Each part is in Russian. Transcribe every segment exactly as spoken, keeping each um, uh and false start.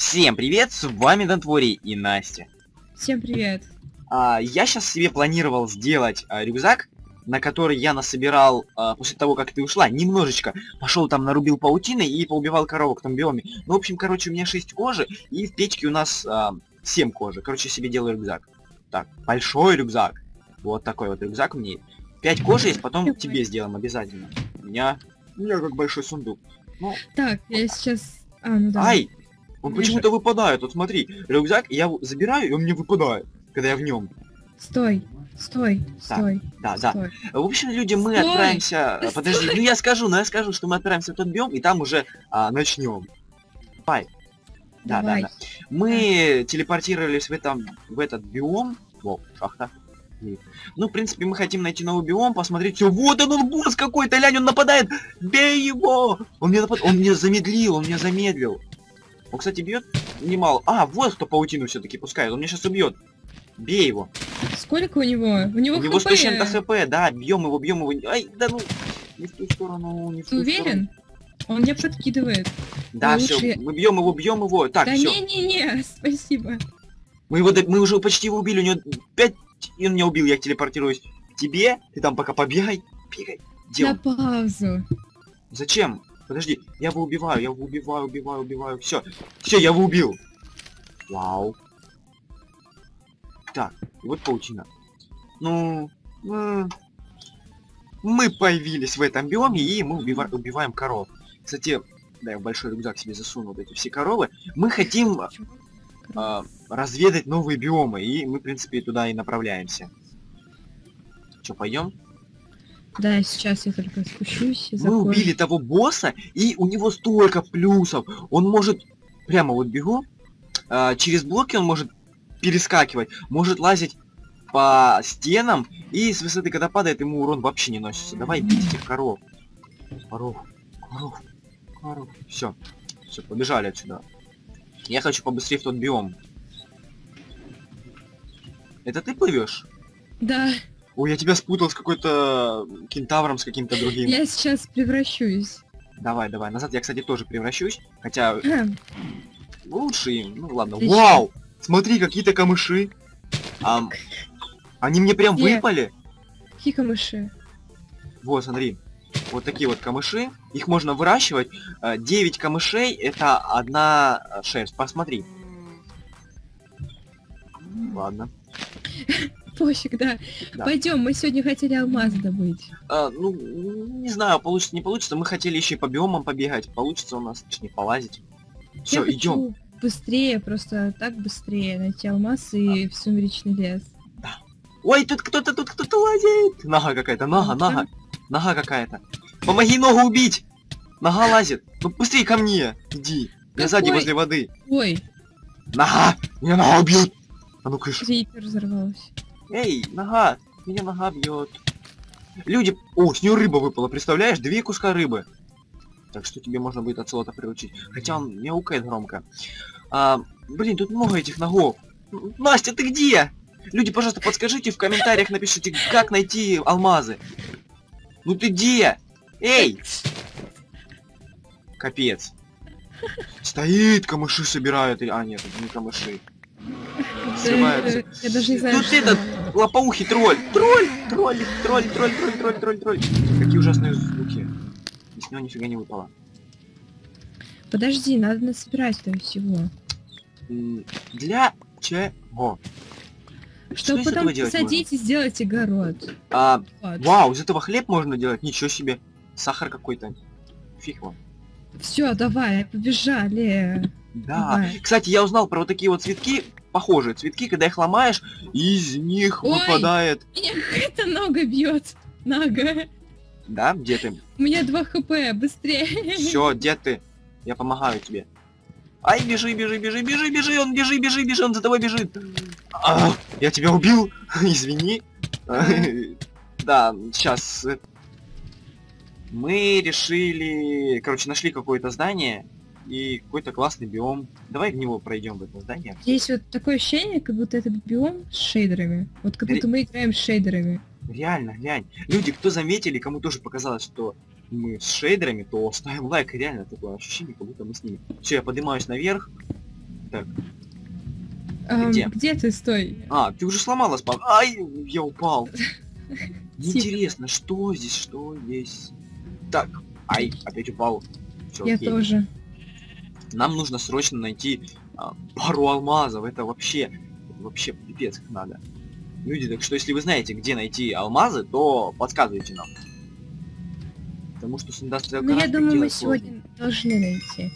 Всем привет, с вами DontWorry и Настя. Всем привет. А, я сейчас себе планировал сделать а, рюкзак, на который я насобирал а, после того, как ты ушла, немножечко. Пошел там, нарубил паутины и поубивал коровок в том биоме. Ну, в общем, короче, у меня шесть кожи, и в печке у нас а, семь кожи. Короче, я себе делаю рюкзак. Так, большой рюкзак. Вот такой вот рюкзак у меня. пять кожи есть, потом тебе сделаем обязательно. У меня... У меня как большой сундук. Ну, так, вот я так. сейчас... А, ну да. Ай! Он почему-то выпадает, вот смотри, рюкзак, я забираю, и он мне выпадает, когда я в нем. Стой, стой, так, стой. Да, стой. Да. В общем, люди, мы стой, отправимся... Стой. Подожди, ну я скажу, но я скажу, что мы отправимся в тот биом, и там уже а, начнем. Давай. Да, Давай. да, да. Мы телепортировались в, этом, в этот биом. О, шахта. Ну, в принципе, мы хотим найти новый биом, посмотреть все. Вот он, он босс какой-то, лянь, он нападает. Бей его! Он меня напад... Он меня замедлил, он меня замедлил. Он, кстати, бьет немало. А, вот кто паутину все-таки пускает. Он меня сейчас убьет. Бей его. Сколько у него? У него, у него сто с чем-то хп, да. Бьем его, бьем его. Ай, да ну. Не в ту сторону, не в ту сторону. Ты уверен? Он меня подкидывает. Да, все. Лучше... Мы бьем его, бьем его. Так, да все. Не-не-не, спасибо. Мы его, мы уже почти его убили. У него пять... И он меня убил, я телепортируюсь. Тебе? Ты там пока побегай. Бегай. На паузу. Зачем? Подожди, я его убиваю, я его убиваю, убиваю, убиваю. Все, все, я его убил. Вау. Так, вот паутина. Ну, мы появились в этом биоме, и мы убива убиваем коров. Кстати, да, я в большой рюкзак себе засуну вот эти все коровы. Мы хотим э, разведать новые биомы, и мы, в принципе, туда и направляемся. Че, пойдем? Да, сейчас я только спущусь. Мы убили того босса, и у него столько плюсов. Он может... Прямо вот бегу. Э, через блоки он может перескакивать. Может лазить по стенам. И с высоты, когда падает, ему урон вообще не носится. Давай бить этих коров. Коров. Коров. Коров. Все. Все, побежали отсюда. Я хочу побыстрее в тот биом. Это ты плывешь? Да. Ой, я тебя спутал с какой-то кентавром, с каким-то другим. Я сейчас превращусь. Давай, давай. Назад я, кстати, тоже превращусь. Хотя... А. Лучше. Ну ладно. Отлично. Вау! Смотри, какие-то камыши. А... Они мне прям Где? выпали. Какие камыши? Вот, смотри. Вот такие вот камыши. Их можно выращивать. девять камышей — это одна шерсть. Посмотри. Ладно. Пофиг, да. да. Пойдем, мы сегодня хотели алмаз добыть. А, ну, не знаю, получится, не получится. Мы хотели еще и по биомам побегать. Получится у нас, точнее, полазить. Все, идем. Быстрее, просто так быстрее найти алмаз и а. в сумеречный лес. Да. Ой, тут кто-то, тут кто-то лазит. Нога какая-то, нога, нога. Нога какая-то. Помоги ногу убить! Нога лазит. Ну быстрее ко мне. Иди. Я сзади возле воды. Ой. Нога! Меня нога убьет! А ну крышу. Разорвалась. Эй, нога, меня нога бьет. Люди, о, с нее рыба выпала, представляешь, две куска рыбы. Так что тебе можно будет от слота приручить. Хотя он мяукает громко. А, блин, тут много этих ногов. Настя, ты где? Люди, пожалуйста, подскажите в комментариях, напишите, как найти алмазы. Ну ты где? Эй! Капец. Стоит, камыши собирают. А нет, не камыши. Срываются. Я даже не знаю. Тут этот лопоухий тролль. Тролль, тролль, тролль, тролль, тролль, тролль, тролль, тролль. Какие ужасные звуки. И с него нифига не выпало. Подожди, надо насобирать там всего. Для чего? Чтобы потом посадить и сделать огород. А, вот. Вау, из этого хлеб можно делать? Ничего себе. Сахар какой-то. Фиг вам. Все, давай, побежали. Да. Давай. Кстати, я узнал про вот такие вот цветки. Похожие цветки, когда их ломаешь, из них Ой, выпадает... Меня какая-то нога бьет. Нога. Да? Где ты? У меня два хп, быстрее. Все, где ты? Я помогаю тебе. Ай, бежи, бежи, бежи, бежи, бежи, он бежи, бежи, бежи, он за тобой бежит. А, я тебя убил, извини. Да, сейчас. Мы решили... Короче, нашли какое-то здание. И какой-то классный биом. Давай в него пройдем, в это здание. Здесь вот такое ощущение, как будто этот биом с шейдерами. Вот как будто Ре... мы играем с шейдерами. Реально, глянь. Люди, кто заметили, кому тоже показалось, что мы с шейдерами, то ставим лайк. Реально такое ощущение, как будто мы с ними. Все, я поднимаюсь наверх. Так. Эм, где? Где ты? Стой. А, ты уже сломала спал. Ай, я упал. Интересно, что здесь, что здесь? Так, ай, опять упал. Всё, я окей. тоже. Нам нужно срочно найти а, пару алмазов. Это вообще, вообще пипец как надо. Люди, так что если вы знаете, где найти алмазы, то подсказывайте нам. Потому что с индустрией... Ну, я думаю, мы сегодня должны найти.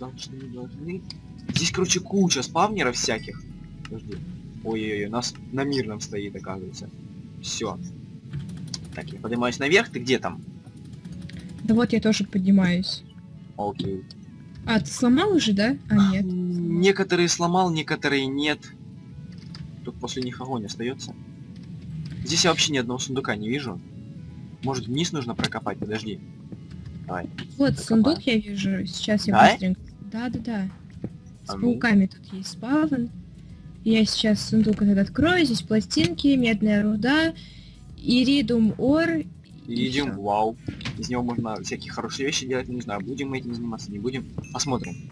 Должны, должны. Здесь, короче, куча спавнеров всяких. Подожди. Ой-ой-ой, нас на мирном стоит, оказывается. Все. Так, я поднимаюсь наверх, ты где там? Да вот я тоже поднимаюсь. Окей. Okay. А, ты сломал уже, да? А, нет. Некоторые сломал, некоторые нет. Тут после них огонь остается. Здесь я вообще ни одного сундука не вижу. Может, вниз нужно прокопать? Подожди. Давай. Вот, прокопаем. Сундук я вижу. Сейчас я быстренько... Да-да-да. С а ну. пауками тут есть спавн. Я сейчас сундук этот открою. Здесь пластинки, медная руда, иридум ор. Иридиум, вау. Из него можно всякие хорошие вещи делать. Не знаю, будем мы этим заниматься, не будем. Посмотрим.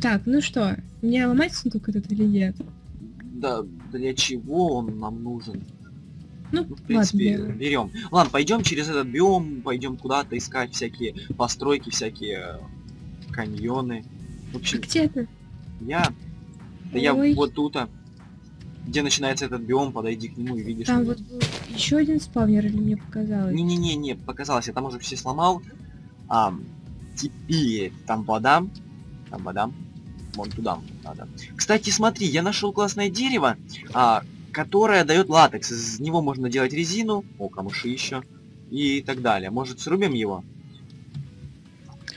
Так, ну что, мне ломать сундук этот или нет? Да, для чего он нам нужен? Ну, ну в принципе, ладно, берем. Ладно, пойдем через этот биом, пойдем куда-то искать всякие постройки, всякие каньоны. В общем, а где ты? Я? Да. Ой. Я вот тут, а где начинается этот биом, подойди к нему и видишь. Там вот был еще один спавнер, или мне показалось? Не-не-не, не показалось, я там уже все сломал. А, теперь там подам, там подам, вон туда надо. Кстати, смотри, я нашел классное дерево, а, которое дает латекс. Из него можно делать резину, о, камыши еще, и так далее. Может, срубим его?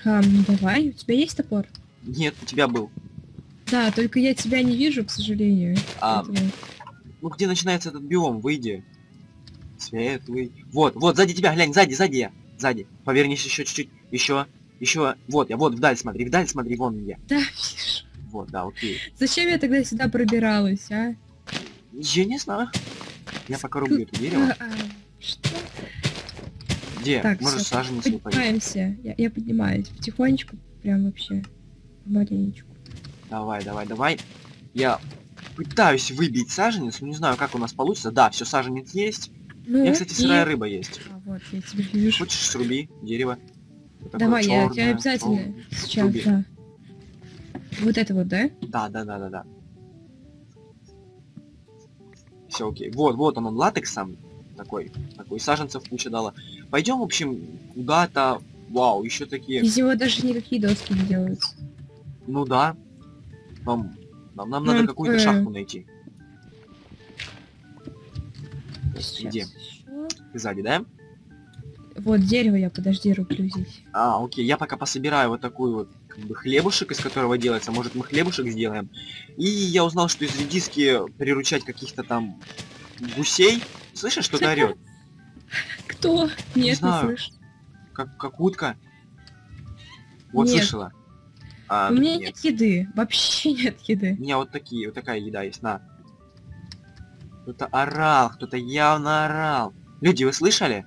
А, ну давай, у тебя есть топор? Нет, у тебя был. Да, только я тебя не вижу, к сожалению. А, поэтому... Ну где начинается этот биом? Выйди. Светлый. Вот, вот, сзади тебя, глянь, сзади, сзади я. Сзади. Повернись еще чуть-чуть. Еще. Еще. Вот я, вот, вдаль смотри, вдаль смотри, вон я. Да, вижу. Вот, да, окей. Зачем я тогда сюда пробиралась, а? Я не знаю. Я пока рублю это дерево. Что? Где? Так, можешь саженец не поесть. Я, я поднимаюсь. Потихонечку, прям вообще. Маленечку. Давай, давай, давай. Я пытаюсь выбить саженец, но не знаю, как у нас получится. Да, все, саженец есть. Ну, у меня, кстати, и... сырая рыба есть. А, вот, я тебя вижу. Хочешь, сруби дерево? Вот давай, я, я обязательно сейчас, да. Вот это вот, да? Да, да, да, да, да. Все, окей. Вот, вот он, он латексом такой. Такой саженцев куча дала. Пойдем, в общем, куда-то... Вау, еще такие... Из него даже никакие доски не делаются. Ну да. Нам, нам, нам ну, надо какую-то э... шахту найти. Где? Ты сзади, да? Вот дерево я, подожди, руплю здесь. А, окей, я пока пособираю вот такую вот как бы, хлебушек, из которого делается. Может, мы хлебушек сделаем. И я узнал, что из редиски приручать каких-то там гусей. Слышишь, что-то орёт? Кто? Нет, не слышу. Как, как утка? Вот, нет. Слышала. А, у меня нет. нет еды, вообще нет еды. У меня вот такие, вот такая еда есть, на. Кто-то орал, кто-то явно орал. Люди, вы слышали?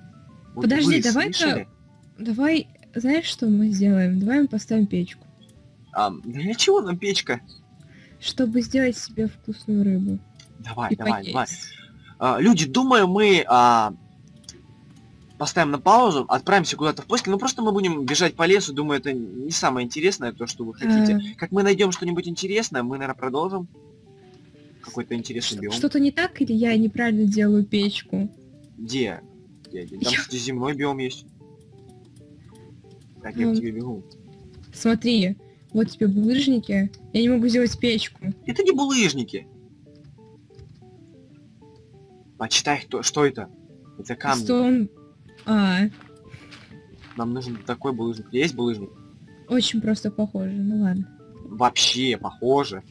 Вот подожди, давай-ка, давай, знаешь, что мы сделаем? Давай мы поставим печку. А, для чего нам печка? Чтобы сделать себе вкусную рыбу. Давай, и давай, поесть. давай. А, люди, думаю, мы... А... Поставим на паузу, отправимся куда-то в поиски, но ну, просто мы будем бежать по лесу, думаю, это не самое интересное, то, что вы хотите. А... Как мы найдем что-нибудь интересное, мы, наверное, продолжим. Какой-то интересный биом. Что-то не так, или я неправильно делаю печку? Где? Где? Там, я... кстати, земной биом есть. Так, я ну... к тебе бегу. Смотри, вот тебе булыжники, я не могу сделать печку. Это не булыжники. Почитай, кто... что это? Это камни. Что он... А. Нам нужен такой булыжник. Есть булыжник? Очень просто похоже, ну ладно. Вообще похоже.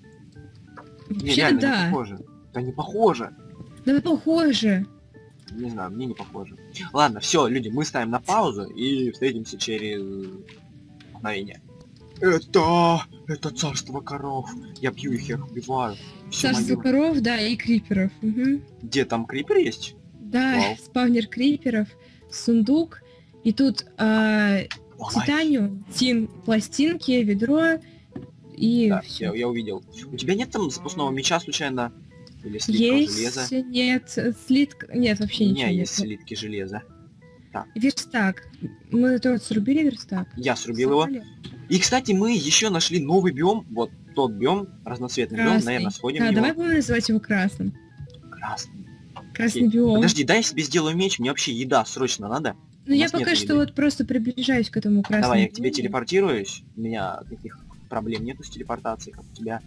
Не, реально, да. не похоже. Да не похоже. Да похоже. Не знаю, мне не похоже. Ладно, все, люди, мы ставим на паузу и встретимся через мгновение. Это... Это царство коров. Я бью их, я их убиваю. Все царство мое. коров, да, и криперов. Угу. Где там крипер есть? Да, Вау. спавнер криперов. Сундук, и тут э, титаниум, тин, пластинки, ведро и... Да, я, я увидел. У тебя нет там запасного меча, случайно? Или слитка есть, железа? Нет, слитка... Нет, вообще ничего. У меня есть слитки железа. Так. Верстак. Мы тут срубили верстак. Я срубил Срубали. его. И, кстати, мы еще нашли новый биом. Вот тот биом, разноцветный красный. биом. Наверное, сходим. Да, давай будем называть его красным. Красный. Красный Окей. биом. Подожди, дай я себе сделаю меч. Мне вообще еда срочно надо. Ну я пока что еды. вот просто приближаюсь к этому красному. Давай, я к тебе телепортируюсь. У меня таких проблем нету с телепортацией, как у тебя.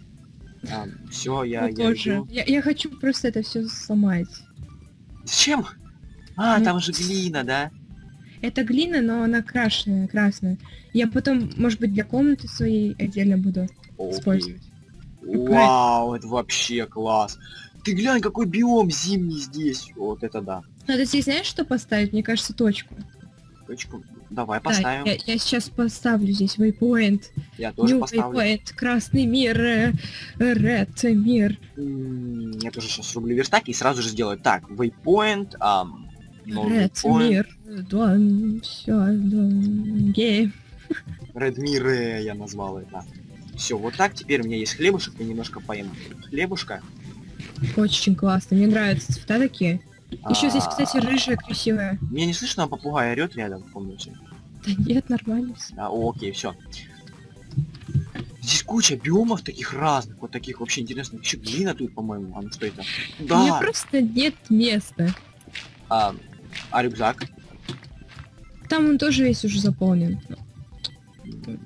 А, все, я... Я, тоже. я, я хочу просто это все сломать. Зачем? А, ну, там же глина, да? Это глина, но она крашеная, красная. Я потом, может быть, для комнаты своей отдельно буду О, использовать. Вау, это вообще класс. Ты глянь, какой биом зимний здесь. Вот это да. Надо здесь, знаешь, что поставить? Мне кажется, точку. Точку? Давай поставим. Да, я, я сейчас поставлю здесь вейпоинт. Я тоже New поставлю. Вейпоинт, красный мир, ред мир. Я тоже сейчас срублю верстак и сразу же сделаю. Так, вейпоинт, а... Ред мир, дон, всё, дон, гей. Ред мир, я назвал это. Все, вот так, теперь у меня есть хлебушек, я немножко поем хлебушка. Очень классно, мне нравятся цвета такие. Еще здесь, кстати, рыжая красивая. Меня не слышно, а попугай орёт рядом в комнате. Да нет, нормально. А, окей, все. Здесь куча биомов таких разных, вот таких вообще интересных. Еще глина тут, по-моему, а ну что это? Да. У меня просто нет места. А, а рюкзак? Там он тоже весь уже заполнен.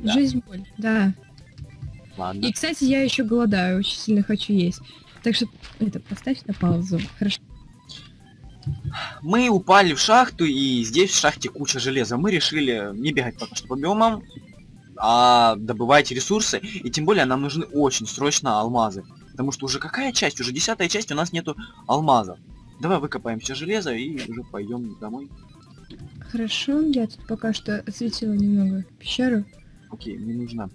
Да. Жизнь боль, да. Ладно. И, кстати, я еще голодаю, очень сильно хочу есть. Так что, это, поставь на паузу, хорошо? Мы упали в шахту, и здесь в шахте куча железа. Мы решили не бегать пока что по биомам, а добывать ресурсы. И тем более нам нужны очень срочно алмазы. Потому что уже какая часть? Уже десятая часть, у нас нету алмазов. Давай выкопаем все железо и уже пойдем домой. Хорошо, я тут пока что осветила немного пещеру. Окей, мне нужно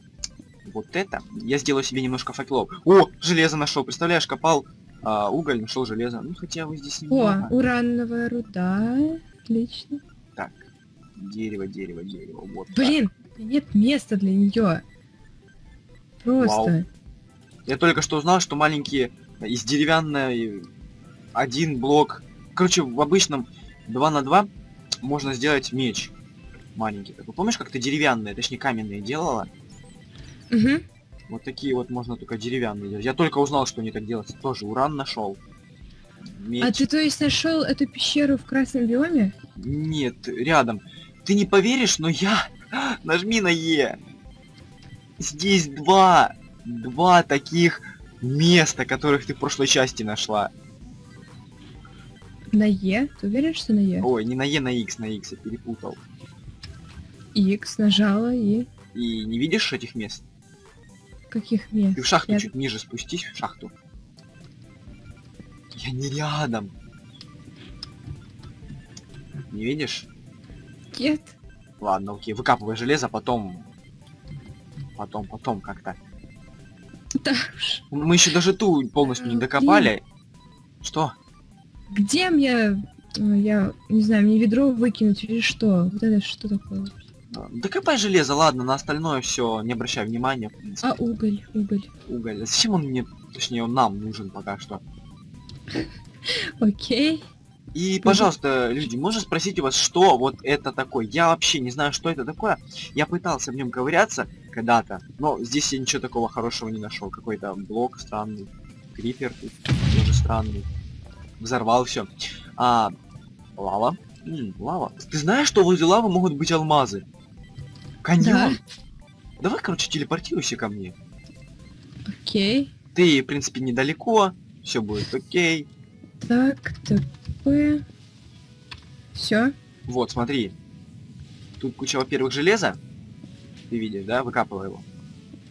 вот это. Я сделаю себе немножко факелов. О, железо нашел, представляешь, копал а, уголь, нашел железо. Ну хотя вы здесь не О, урановая руда, отлично. Так, дерево, дерево, дерево. Вот Блин, так. нет места для нее. Просто. Вау. Я только что узнал, что маленькие из деревянной... Один блок. Короче, в обычном два на два можно сделать меч маленький. Такой. Помнишь, как ты деревянные, точнее каменные делала? Угу. Вот такие вот можно только деревянные делать. Я только узнал, что они так делаются. Тоже уран нашел. Меч. А ты, то есть, нашел эту пещеру в красном биоме? Нет, рядом. Ты не поверишь, но я... Нажми на Е. Здесь два. Два таких места, которых ты в прошлой части нашла. На Е? Ты уверен, что на Е? Ой, не на Е, на Х, на Х, я перепутал. Х нажала и... И не видишь этих мест? Каких мест? Ты в шахту я... чуть ниже спустись, в шахту. Я не рядом. Не видишь? Нет. Ладно, окей, выкапывай железо, потом... Потом, потом как-то. Да. Мы еще даже ту полностью не докопали. Что? Где мне, я не знаю, мне ведро выкинуть или что? Вот это что такое? Докопай железо, ладно, на остальное все не обращай внимания. А уголь, уголь. Уголь. Зачем он мне, точнее, он нам нужен пока что? Окей. И, пожалуйста, люди, можно спросить у вас, что вот это такое? Я вообще не знаю, что это такое. Я пытался в нем ковыряться когда-то, но здесь я ничего такого хорошего не нашел. Какой-то блок странный, крипер тоже странный. Взорвал все. А, лава. М, лава. Ты знаешь, что возле лавы могут быть алмазы? Каньон. Да. Давай, короче, телепортируйся ко мне. Окей. Ты, в принципе, недалеко. Все будет окей. Так, ТП. Все. Вот, смотри. Тут куча, во-первых, железа. Ты видишь, да? Выкапывай его.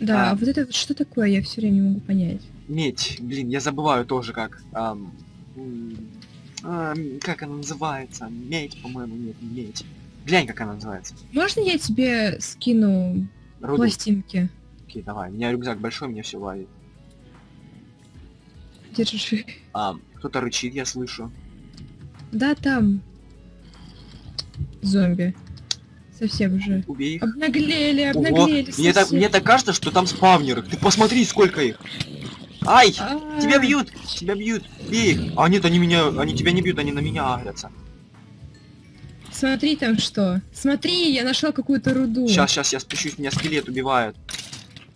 Да, а вот это вот что такое, я все время не могу понять. Медь. Блин, я забываю тоже как. Ам... А, как она называется? Медь, по-моему, нет, медь. Глянь, как она называется. Можно я тебе скину Руду? Пластинки? Окей, давай. У меня рюкзак большой, меня все ловит. Держи. А, кто-то рычит, я слышу. Да, там. Зомби. Совсем уже. Убей их. Обнаглели, обнаглели. Ого. Мне так, мне так кажется, что там спавнеры. Ты посмотри, сколько их. Ай! А -а -а. Тебя бьют! Тебя бьют! Бей их! А нет, они меня. Они тебя не бьют, они на меня агрятся. Смотри там что. Смотри, я нашла какую-то руду. Сейчас, сейчас я спущусь, меня скелет убивает.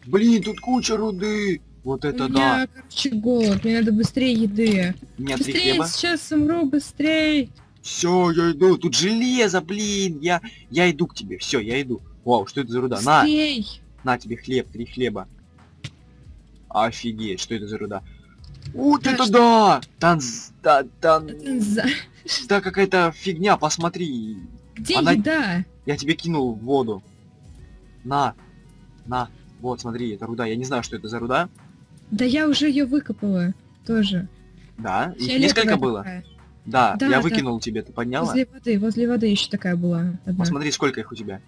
Блин, тут куча руды. Вот это у меня, да. Короче, голод, мне надо быстрее еды. Нет, быстрее, сейчас умру, быстрее. Все, я иду. Тут железо, блин. Я, я иду к тебе. Все, я иду. Вау, что это за руда? Быстрей. На, на тебе хлеб, три хлеба. Офигеть, что это за руда? Вот да, это что... да! Танз... Да, тан... Танза. Да, какая-то фигня, посмотри. Где Она... еда? Я тебе кинул в воду. На, на. Вот, смотри, это руда. Я не знаю, что это за руда. Да я уже ее выкопала тоже. Да? Их несколько было? Такая. Да, да, я выкинул тебе, ты подняла? Возле воды, возле воды еще такая была. Одна. Посмотри, сколько их у тебя.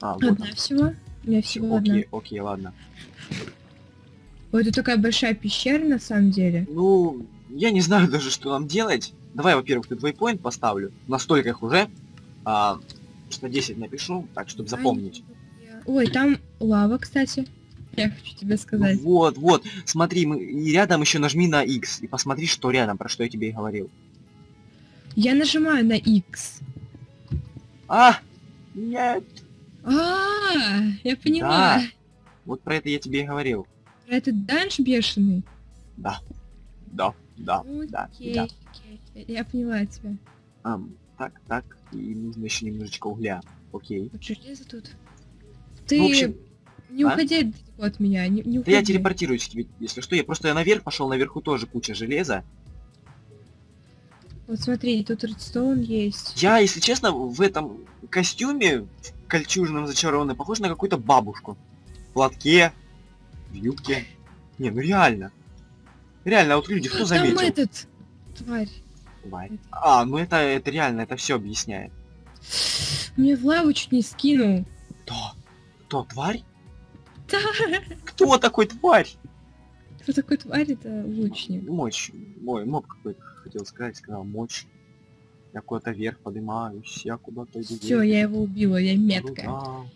А, вот одна она. всего? У меня всего окей, одна. Окей, ладно. Ой, это такая большая пещера на самом деле. Ну, я не знаю даже, что нам делать. Давай, во-первых, тут вейпоинт поставлю. На стольких уже. А, что десять напишу, так, чтобы запомнить. Ой, там лава, кстати. Я хочу тебе сказать. Вот, вот. Смотри, мы... и рядом еще нажми на X. И посмотри, что рядом, про что я тебе и говорил. Я нажимаю на X. А! Нет! А, -а, -а я поняла. Да. Вот про это я тебе и говорил. Про этот данж бешеный? Да. Да, да, окей, да, да. Окей. Я поняла тебя. А, так, так. И нужно еще немножечко угля. Окей. Вот железо тут. Ты... В общем... Не а? уходи далеко от меня, не, не уходи. Да я телепортируюсь к тебе, если что. Я просто я наверх пошел, наверху тоже куча железа. Вот смотри, тут редстоун есть. Я, если честно, в этом костюме, в кольчужном зачарованном, похож на какую-то бабушку. В платке, в юбке. Не, ну реально. Реально, вот люди, кто Там заметил? Там этот, тварь. Тварь. Это. А, ну это, это реально, это все объясняет. Мне в лаву чуть не скинул. Кто? Кто, тварь? Да. Кто такой тварь? Кто такой тварь? Это лучник. Мочь. Мой моб какой-то хотел сказать, сказал мочь. Я куда-то вверх поднимаюсь, я куда-то иду. Все, я его убила, я меткая. Ну,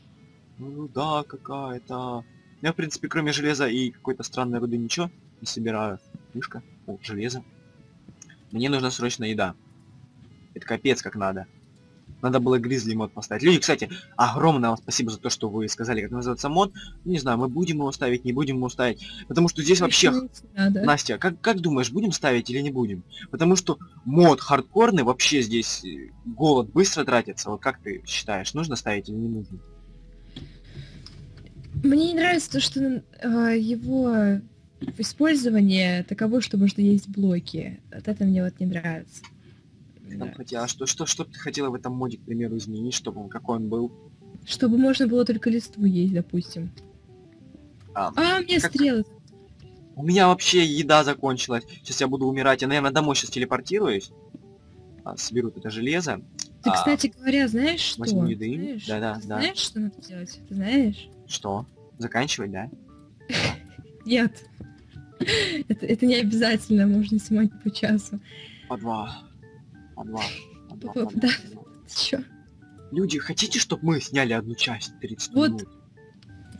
ну, ну да, какая-то. Я в принципе кроме железа и какой-то странной руды ничего не собираю. Мышка, о, железо. Мне нужна срочно еда. Это капец как надо. Надо было гризли мод поставить. Люди, кстати, огромное вам спасибо за то, что вы сказали, как называется мод. Не знаю, мы будем его ставить, не будем его ставить. Потому что здесь вообще... Настя, как, как думаешь, будем ставить или не будем? Потому что мод хардкорный, вообще здесь голод быстро тратится. Вот как ты считаешь, нужно ставить или не нужно? Мне не нравится то, что э, его использование таково, что можно есть блоки. От этого мне вот не нравится. Там хотела, что, что, что бы ты хотела в этом моде, к примеру, изменить, чтобы он, какой он был? Чтобы можно было только листву есть, допустим. А, а мне как... стрелы. У меня вообще еда закончилась. Сейчас я буду умирать. Я, наверное, домой сейчас телепортируюсь. А, соберу это железо. Ты, а, кстати говоря, знаешь что? Еды. Знаешь, да, да, да. Знаешь, что надо делать? Ты знаешь? Что? Заканчивать, да? Нет. Это не обязательно, можно снимать по часу. По два. Одна, одна, одна, да. одна. Чё? Люди, хотите, чтобы мы сняли одну часть тридцать вот. минут?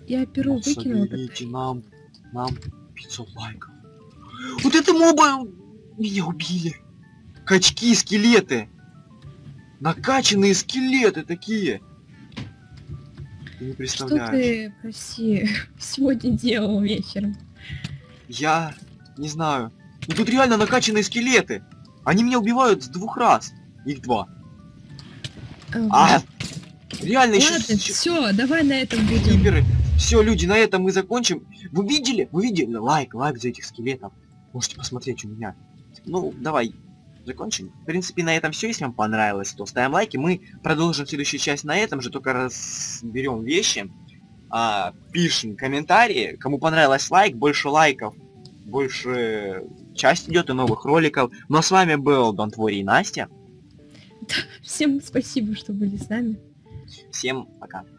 Я перо вот выкинула. Соберите нам, нам пятьсот лайков. Вот это моба! Меня убили. Качки, скелеты. Накачанные скелеты такие. Ты не представляешь. Что ты, прости, сегодня делал вечером? Я не знаю. Ну тут реально накачанные скелеты. Они меня убивают с двух раз. Их два. Ага. А! Реально еще... Все, давай на этом будем. Все, люди, на этом мы закончим. Вы видели? Вы видели? Лайк, лайк за этих скелетов. Можете посмотреть у меня. Ну, давай, закончим. В принципе, на этом все. Если вам понравилось, то ставим лайки. Мы продолжим следующую часть на этом же. Только разберем вещи. А, пишем комментарии. Кому понравилось лайк, больше лайков. Больше... часть идет и новых роликов. Но с вами был DontWorry и Настя. Всем спасибо, что были с нами. Всем пока.